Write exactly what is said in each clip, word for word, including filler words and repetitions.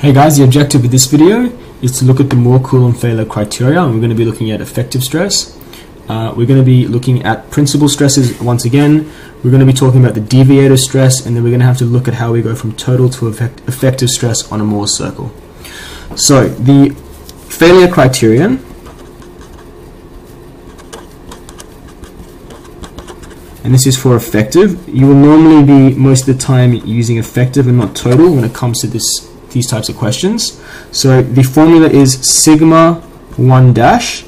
Hey guys, the objective of this video is to look at the Mohr-Coulomb failure criteria, and we're going to be looking at effective stress. Uh, we're going to be looking at principal stresses once again. We're going to be talking about the deviator stress, and then we're going to have to look at how we go from total to effect effective stress on a Mohr circle. So the failure criterion, and this is for effective. You will normally be most of the time using effective and not total when it comes to this these types of questions. So the formula is sigma one dash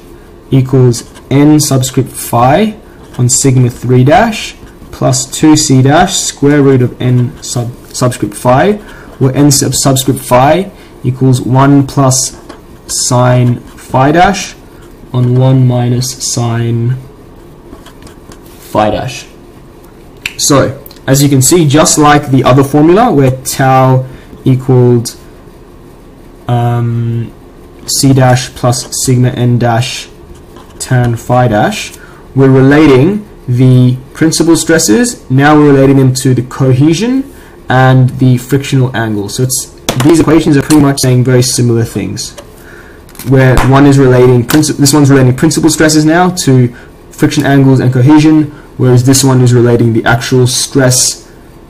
equals n subscript phi on sigma three dash plus two c dash square root of n sub subscript phi, where n sub subscript phi equals one plus sine phi dash on one minus sine phi dash. So as you can see, just like the other formula where tau equaled um, c dash plus sigma n dash tan phi dash, we're relating the principal stresses. Now we're relating them to the cohesion and the frictional angle. So it's these equations are pretty much saying very similar things, where one is relating this one's relating principal stresses now to friction angles and cohesion, whereas this one is relating the actual stress,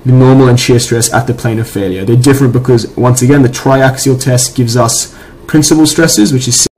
the normal and shear stress at the plane of failure. They're different because, once again, the triaxial test gives us principal stresses, which is